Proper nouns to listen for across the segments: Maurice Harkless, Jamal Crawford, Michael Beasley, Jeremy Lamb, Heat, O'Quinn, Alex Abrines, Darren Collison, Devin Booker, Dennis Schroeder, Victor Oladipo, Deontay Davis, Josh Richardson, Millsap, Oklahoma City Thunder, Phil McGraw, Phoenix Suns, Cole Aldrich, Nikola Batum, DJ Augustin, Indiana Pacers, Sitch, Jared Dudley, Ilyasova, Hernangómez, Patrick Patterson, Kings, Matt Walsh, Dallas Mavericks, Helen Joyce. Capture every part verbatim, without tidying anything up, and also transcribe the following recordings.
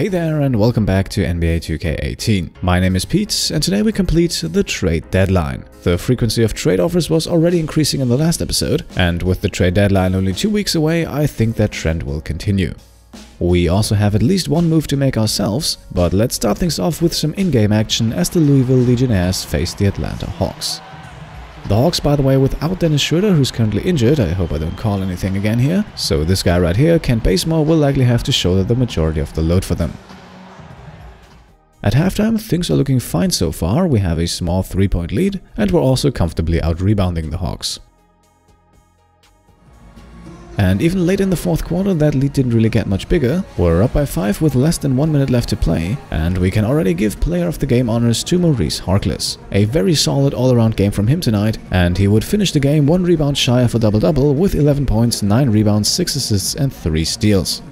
Hey there and welcome back to N B A two K eighteen. My name is Pete and today we complete the trade deadline. The frequency of trade offers was already increasing in the last episode, and with the trade deadline only two weeks away, I think that trend will continue. We also have at least one move to make ourselves, but let's start things off with some in-game action as the Louisville Legionnaires face the Atlanta Hawks. The Hawks, by the way, without Dennis Schroeder, who's currently injured, I hope I don't call anything again here, so this guy right here, Kent Bazemore, will likely have to shoulder the majority of the load for them. At halftime, things are looking fine so far, we have a small three-point lead, and we're also comfortably out-rebounding the Hawks. And even late in the fourth quarter, that lead didn't really get much bigger. We're up by five with less than one minute left to play, and we can already give player of the game honors to Maurice Harkless. A very solid all-around game from him tonight, and he would finish the game one rebound shy of a double-double with eleven points, nine rebounds, six assists and three steals.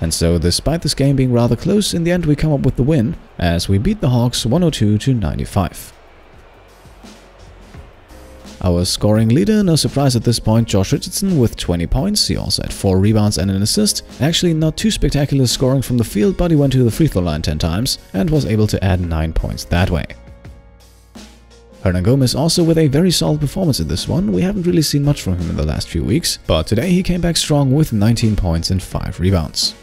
And so, despite this game being rather close, in the end we come up with the win, as we beat the Hawks one oh two to ninety-five. Our scoring leader, no surprise at this point, Josh Richardson with twenty points, he also had four rebounds and an assist. Actually not too spectacular scoring from the field, but he went to the free throw line ten times and was able to add nine points that way. Hernangómez also with a very solid performance in this one, we haven't really seen much from him in the last few weeks, but today he came back strong with nineteen points and five rebounds.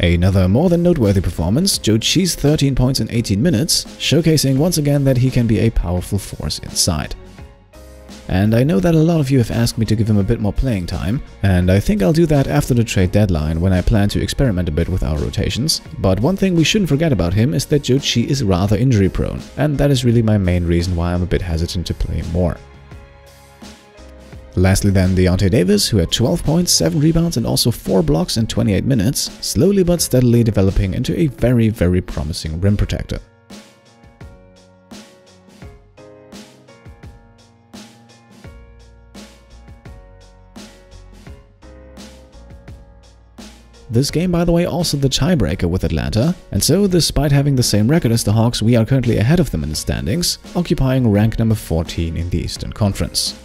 Another more than noteworthy performance, Joe Cheese's thirteen points in eighteen minutes, showcasing once again that he can be a powerful force inside. And I know that a lot of you have asked me to give him a bit more playing time, and I think I'll do that after the trade deadline when I plan to experiment a bit with our rotations, but one thing we shouldn't forget about him is that Joe Cheese is rather injury prone, and that is really my main reason why I'm a bit hesitant to play him more. Lastly then, Deontay Davis, who had twelve points, seven rebounds and also four blocks in twenty-eight minutes, slowly but steadily developing into a very, very promising rim protector. This game, by the way, also the tiebreaker with Atlanta, and so despite having the same record as the Hawks, we are currently ahead of them in the standings, occupying rank number fourteen in the Eastern Conference.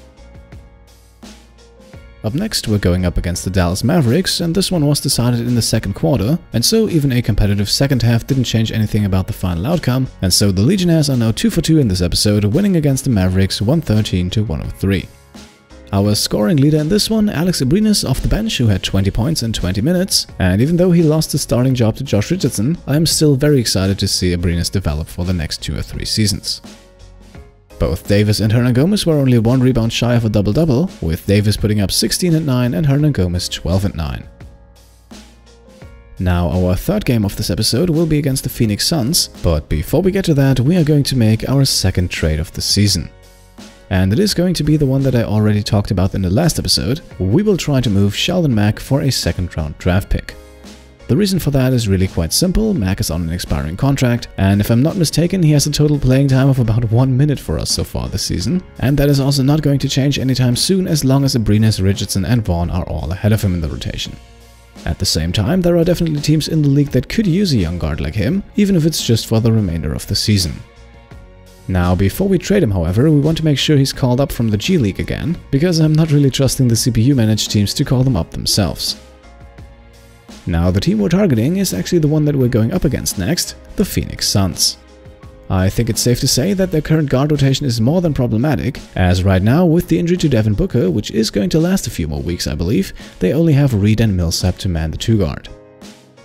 Up next, we're going up against the Dallas Mavericks, and this one was decided in the second quarter, and so even a competitive second half didn't change anything about the final outcome, and so the Legionnaires are now two for two in this episode, winning against the Mavericks one thirteen to one oh three. Our scoring leader in this one, Alex Abrines off the bench, who had twenty points in twenty minutes, and even though he lost his starting job to Josh Richardson, I'm still very excited to see Abrines develop for the next two or three seasons. Both Davis and Hernangómez were only one rebound shy of a double-double, with Davis putting up sixteen and nine and Hernangómez twelve and nine. Now our third game of this episode will be against the Phoenix Suns, but before we get to that, we are going to make our second trade of the season. And it is going to be the one that I already talked about in the last episode. We will try to move Sheldon Mac for a second round draft pick. The reason for that is really quite simple, Mac is on an expiring contract, and if I'm not mistaken, he has a total playing time of about one minute for us so far this season, and that is also not going to change anytime soon as long as Abrines, Richardson and Vaughn are all ahead of him in the rotation. At the same time, there are definitely teams in the league that could use a young guard like him, even if it's just for the remainder of the season. Now, before we trade him, however, we want to make sure he's called up from the G League again, because I'm not really trusting the C P U-managed teams to call them up themselves. Now, the team we're targeting is actually the one that we're going up against next, the Phoenix Suns. I think it's safe to say that their current guard rotation is more than problematic, as right now, with the injury to Devin Booker, which is going to last a few more weeks I believe, they only have Reed and Millsap to man the two-guard.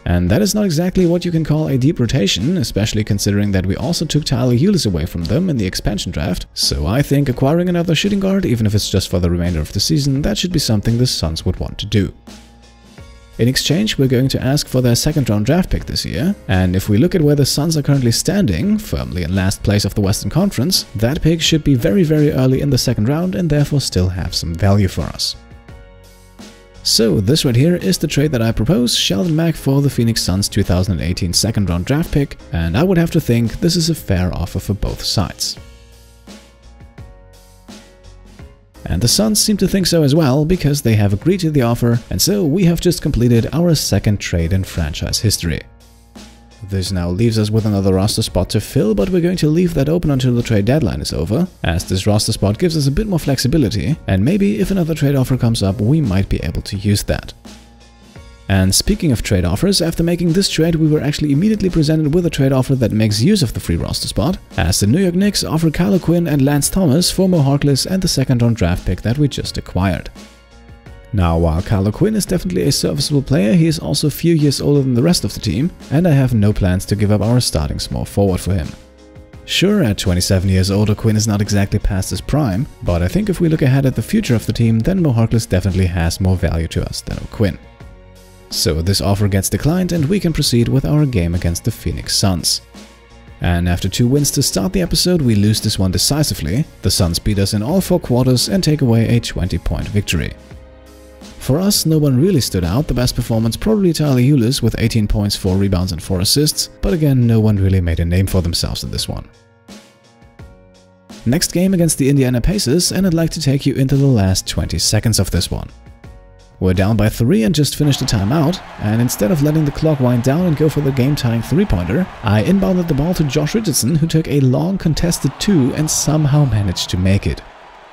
And that is not exactly what you can call a deep rotation, especially considering that we also took Tyler Ulis away from them in the expansion draft, so I think acquiring another shooting guard, even if it's just for the remainder of the season, that should be something the Suns would want to do. In exchange, we're going to ask for their second round draft pick this year, and if we look at where the Suns are currently standing, firmly in last place of the Western Conference, that pick should be very very early in the second round and therefore still have some value for us. So this right here is the trade that I propose, Sheldon Mac for the Phoenix Suns two thousand eighteen second round draft pick, and I would have to think this is a fair offer for both sides. And the Suns seem to think so as well, because they have agreed to the offer, and so we have just completed our second trade in franchise history. This now leaves us with another roster spot to fill, but we're going to leave that open until the trade deadline is over, as this roster spot gives us a bit more flexibility, and maybe if another trade offer comes up, we might be able to use that. And speaking of trade offers, after making this trade, we were actually immediately presented with a trade offer that makes use of the free roster spot, as the New York Knicks offer Kyle O'Quinn and Lance Thomas for Mo Harkless and the second round draft pick that we just acquired. Now, while Kyle O'Quinn is definitely a serviceable player, he is also a few years older than the rest of the team, and I have no plans to give up our starting small forward for him. Sure, at twenty-seven years old, O'Quinn is not exactly past his prime, but I think if we look ahead at the future of the team, then Mo Harkless definitely has more value to us than O'Quinn. So this offer gets declined and we can proceed with our game against the Phoenix Suns. And after two wins to start the episode, we lose this one decisively. The Suns beat us in all four quarters and take away a twenty point victory. For us, no one really stood out, the best performance probably Tyler Ulis with eighteen points, four rebounds and four assists, but again, no one really made a name for themselves in this one. Next game against the Indiana Pacers, and I'd like to take you into the last twenty seconds of this one. We're down by three and just finished a timeout, and instead of letting the clock wind down and go for the game-tying three-pointer, I inbounded the ball to Josh Richardson, who took a long contested two and somehow managed to make it.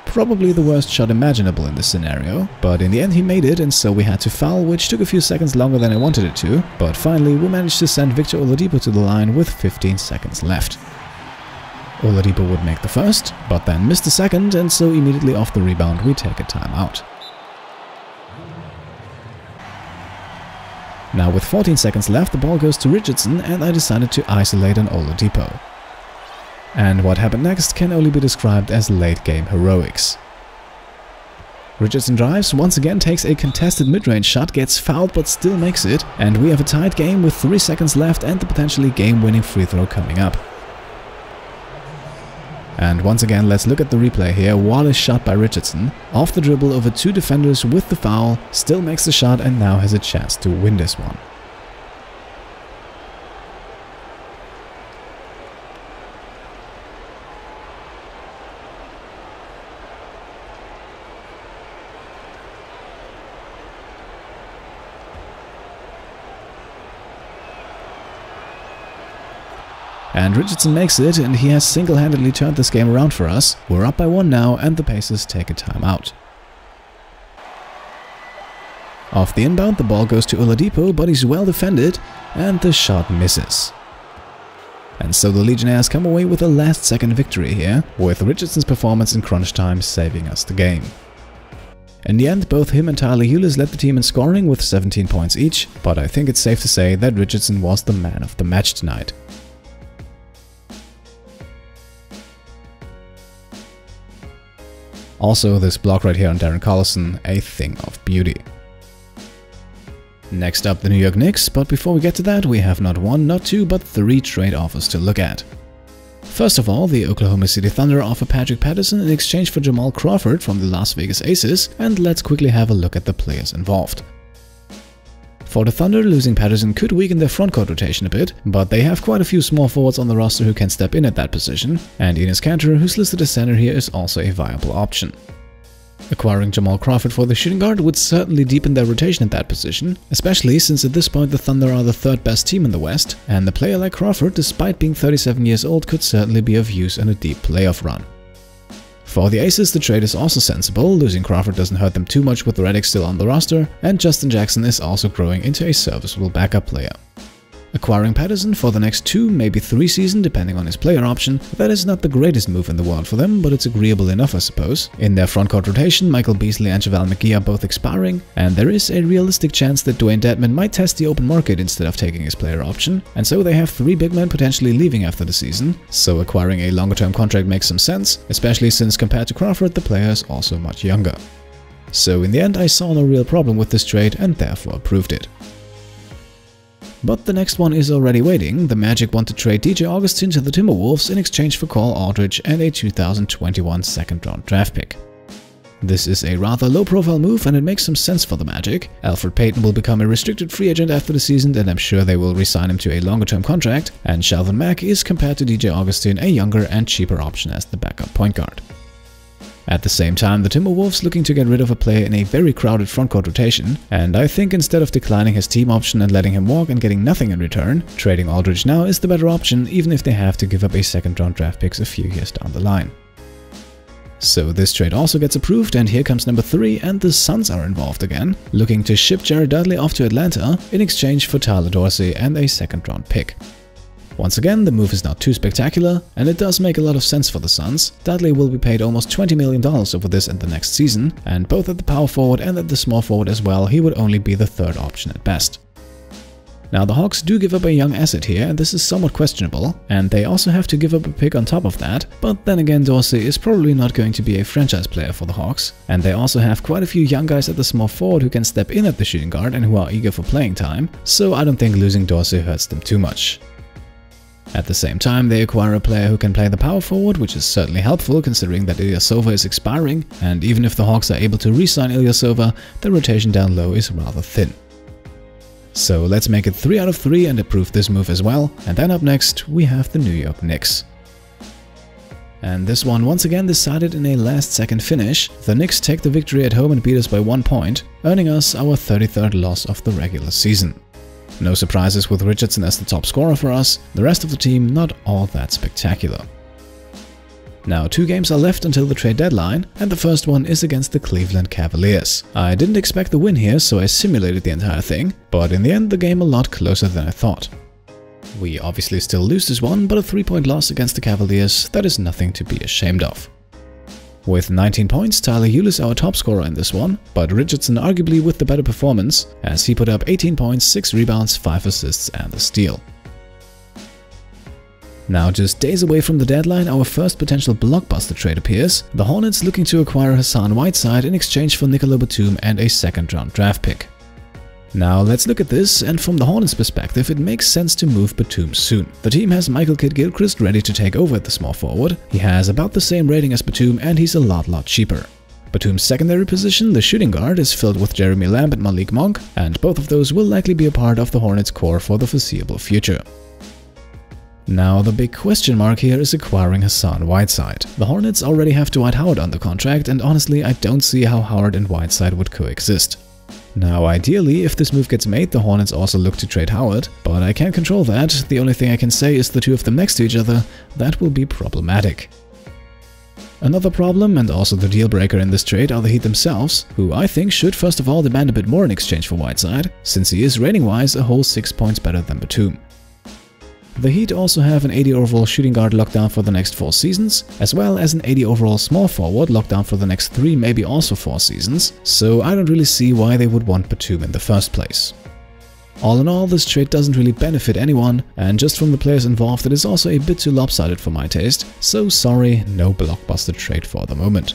Probably the worst shot imaginable in this scenario, but in the end he made it, and so we had to foul, which took a few seconds longer than I wanted it to, but finally we managed to send Victor Oladipo to the line with fifteen seconds left. Oladipo would make the first, but then missed the second, and so immediately off the rebound we take a timeout. Now with fourteen seconds left, the ball goes to Richardson, and I decided to isolate an Oladipo. And what happened next can only be described as late-game heroics. Richardson drives, once again takes a contested mid-range shot, gets fouled but still makes it, and we have a tied game with three seconds left and the potentially game-winning free throw coming up. And once again, let's look at the replay here. Wall is shot by Richardson, off the dribble over two defenders with the foul, still makes the shot and now has a chance to win this one. And Richardson makes it, and he has single-handedly turned this game around for us. We're up by one now, and the Pacers take a timeout. Off the inbound, the ball goes to Oladipo, but he's well defended, and the shot misses. And so the Legionnaires come away with a last-second victory here, with Richardson's performance in crunch time saving us the game. In the end, both him and Tyler Ulis led the team in scoring with seventeen points each, but I think it's safe to say that Richardson was the man of the match tonight. Also, this block right here on Darren Collison, a thing of beauty. Next up, the New York Knicks, but before we get to that, we have not one, not two, but three trade offers to look at. First of all, the Oklahoma City Thunder offer Patrick Patterson in exchange for Jamal Crawford from the Las Vegas Aces, and let's quickly have a look at the players involved. For the Thunder, losing Patterson could weaken their frontcourt rotation a bit, but they have quite a few small forwards on the roster who can step in at that position, and Enes Kanter, who's listed as center here, is also a viable option. Acquiring Jamal Crawford for the shooting guard would certainly deepen their rotation at that position, especially since at this point the Thunder are the third best team in the West, and a player like Crawford, despite being thirty-seven years old, could certainly be of use in a deep playoff run. For the Aces, the trade is also sensible. Losing Crawford doesn't hurt them too much with Redick still on the roster, and Justin Jackson is also growing into a serviceable backup player. Acquiring Patterson for the next two, maybe three seasons, depending on his player option, that is not the greatest move in the world for them, but it's agreeable enough, I suppose. In their frontcourt rotation, Michael Beasley and JaVale McGee are both expiring, and there is a realistic chance that Dwayne Dedmon might test the open market instead of taking his player option, and so they have three big men potentially leaving after the season, so acquiring a longer-term contract makes some sense, especially since compared to Crawford, the player is also much younger. So in the end, I saw no real problem with this trade and therefore approved it. But the next one is already waiting. The Magic want to trade D J Augustin to the Timberwolves in exchange for Cole Aldrich and a two thousand twenty-one second-round draft pick. This is a rather low-profile move, and it makes some sense for the Magic. Alfred Payton will become a restricted free agent after the season, and I'm sure they will re-sign him to a longer-term contract, and Sheldon Mac is, compared to D J Augustin, a younger and cheaper option as the backup point guard. At the same time, the Timberwolves looking to get rid of a player in a very crowded frontcourt rotation, and I think instead of declining his team option and letting him walk and getting nothing in return, trading Aldridge now is the better option, even if they have to give up a second round draft picks a few years down the line. So this trade also gets approved, and here comes number three, and the Suns are involved again, looking to ship Jared Dudley off to Atlanta in exchange for Tyler Dorsey and a second round pick. Once again, the move is not too spectacular, and it does make a lot of sense for the Suns. Dudley will be paid almost twenty million dollars over this and the next season, and both at the power forward and at the small forward as well, he would only be the third option at best. Now the Hawks do give up a young asset here, and this is somewhat questionable, and they also have to give up a pick on top of that, but then again Dorsey is probably not going to be a franchise player for the Hawks, and they also have quite a few young guys at the small forward who can step in at the shooting guard and who are eager for playing time, so I don't think losing Dorsey hurts them too much. At the same time, they acquire a player who can play the power forward, which is certainly helpful considering that Ilyasova is expiring, and even if the Hawks are able to re-sign Ilyasova, the rotation down low is rather thin. So let's make it three out of three and approve this move as well, and then up next we have the New York Knicks. And this one once again decided in a last-second finish. The Knicks take the victory at home and beat us by one point, earning us our thirty-third loss of the regular season. No surprises with Richardson as the top scorer for us, the rest of the team not all that spectacular. Now two games are left until the trade deadline, and the first one is against the Cleveland Cavaliers. I didn't expect the win here, so I simulated the entire thing, but in the end the game a lot closer than I thought. We obviously still lose this one, but a three-point loss against the Cavaliers, that is nothing to be ashamed of. With nineteen points, Tyler Ulis our top scorer in this one, but Richardson arguably with the better performance, as he put up eighteen points, six rebounds, five assists and a steal. Now just days away from the deadline, our first potential blockbuster trade appears, the Hornets looking to acquire Hassan Whiteside in exchange for Nikola Batum and a second round draft pick. Now let's look at this, and from the Hornets' perspective it makes sense to move Batum soon. The team has Michael Kidd-Gilchrist ready to take over at the small forward, he has about the same rating as Batum and he's a lot lot cheaper. Batum's secondary position, the shooting guard, is filled with Jeremy Lamb and Malik Monk, and both of those will likely be a part of the Hornets' core for the foreseeable future. Now the big question mark here is acquiring Hassan Whiteside. The Hornets already have Dwight Howard under contract, and honestly I don't see how Howard and Whiteside would coexist. Now ideally, if this move gets made, the Hornets also look to trade Howard, but I can't control that. The only thing I can say is the two of them next to each other, that will be problematic. Another problem, and also the deal breaker in this trade, are the Heat themselves, who I think should first of all demand a bit more in exchange for Whiteside, since he is rating-wise a whole six points better than Batum. The Heat also have an eighty overall shooting guard locked down for the next four seasons, as well as an eighty overall small forward locked down for the next three, maybe also four seasons, so I don't really see why they would want Batum in the first place. All in all, this trade doesn't really benefit anyone, and just from the players involved it is also a bit too lopsided for my taste, so sorry, no blockbuster trade for the moment.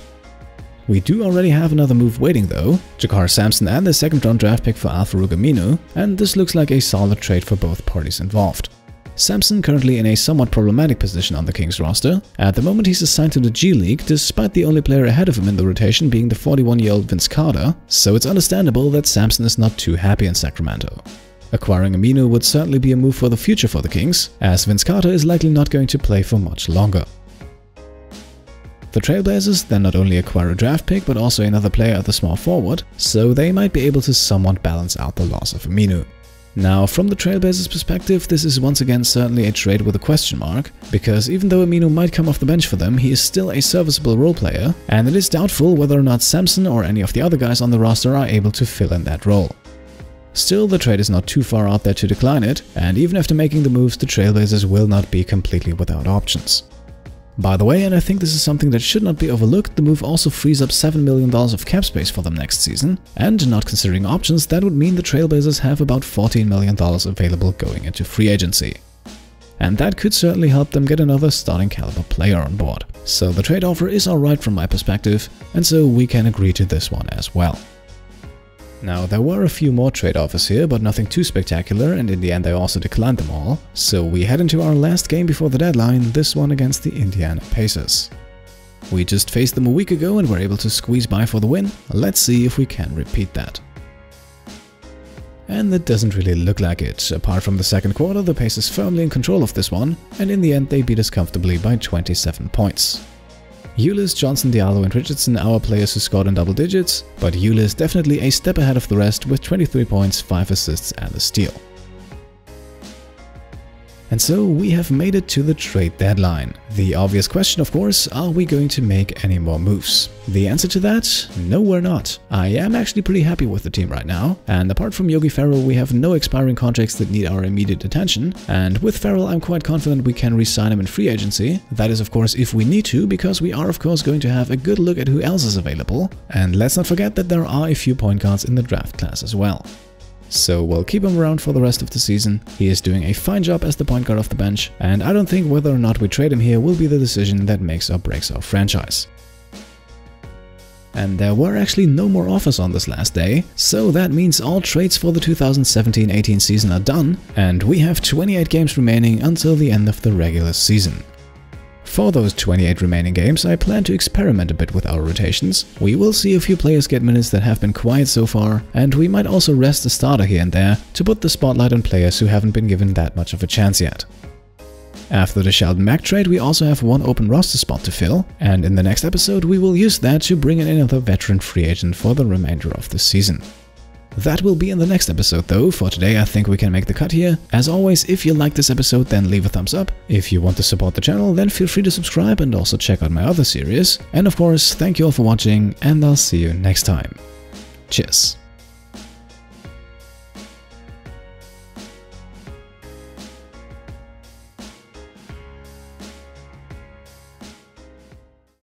We do already have another move waiting though, Jakar Sampson and the second round draft pick for Al-Farouq Aminu, and this looks like a solid trade for both parties involved. Sampson currently in a somewhat problematic position on the Kings roster. At the moment he's assigned to the G League, despite the only player ahead of him in the rotation being the forty-one-year-old Vince Carter, so it's understandable that Sampson is not too happy in Sacramento. Acquiring Aminu would certainly be a move for the future for the Kings, as Vince Carter is likely not going to play for much longer. The Trailblazers then not only acquire a draft pick but also another player at the small forward, so they might be able to somewhat balance out the loss of Aminu. Now, from the Trailblazers' perspective, this is once again certainly a trade with a question mark, because even though Aminu might come off the bench for them, he is still a serviceable role player, and it is doubtful whether or not Sampson or any of the other guys on the roster are able to fill in that role. Still, the trade is not too far out there to decline it, and even after making the moves, the Trailblazers will not be completely without options. By the way, and I think this is something that should not be overlooked, the move also frees up seven million dollars of cap space for them next season, and not considering options, that would mean the Trailblazers have about fourteen million dollars available going into free agency. And that could certainly help them get another starting caliber player on board. So the trade offer is alright from my perspective, and so we can agree to this one as well. Now, there were a few more trade offers here, but nothing too spectacular, and in the end I also declined them all. So we head into our last game before the deadline, this one against the Indiana Pacers. We just faced them a week ago and were able to squeeze by for the win. Let's see if we can repeat that. And that doesn't really look like it. Apart from the second quarter, the Pacers firmly in control of this one, and in the end they beat us comfortably by twenty-seven points. Ulis, Johnson, Diallo and Richardson are players who scored in double digits, but Ulis definitely a step ahead of the rest with twenty-three points, five assists and a steal. And so we have made it to the trade deadline. The obvious question, of course, are we going to make any more moves? The answer to that? No, we're not. I am actually pretty happy with the team right now, and apart from Yogi Ferrell we have no expiring contracts that need our immediate attention, and with Ferrell I'm quite confident we can re-sign him in free agency. That is of course if we need to, because we are of course going to have a good look at who else is available, and let's not forget that there are a few point guards in the draft class as well. So we'll keep him around for the rest of the season. He is doing a fine job as the point guard off the bench, and I don't think whether or not we trade him here will be the decision that makes or breaks our franchise. And there were actually no more offers on this last day, so that means all trades for the two thousand seventeen eighteen season are done, and we have twenty-eight games remaining until the end of the regular season. For those twenty-eight remaining games, I plan to experiment a bit with our rotations. We will see a few players get minutes that have been quiet so far, and we might also rest a starter here and there to put the spotlight on players who haven't been given that much of a chance yet. After the Sheldon Mac trade, we also have one open roster spot to fill, and in the next episode we will use that to bring in another veteran free agent for the remainder of the season. That will be in the next episode though. For today I think we can make the cut here. As always, if you like this episode then leave a thumbs up. If you want to support the channel then feel free to subscribe and also check out my other series. And of course, thank you all for watching, and I'll see you next time. Cheers.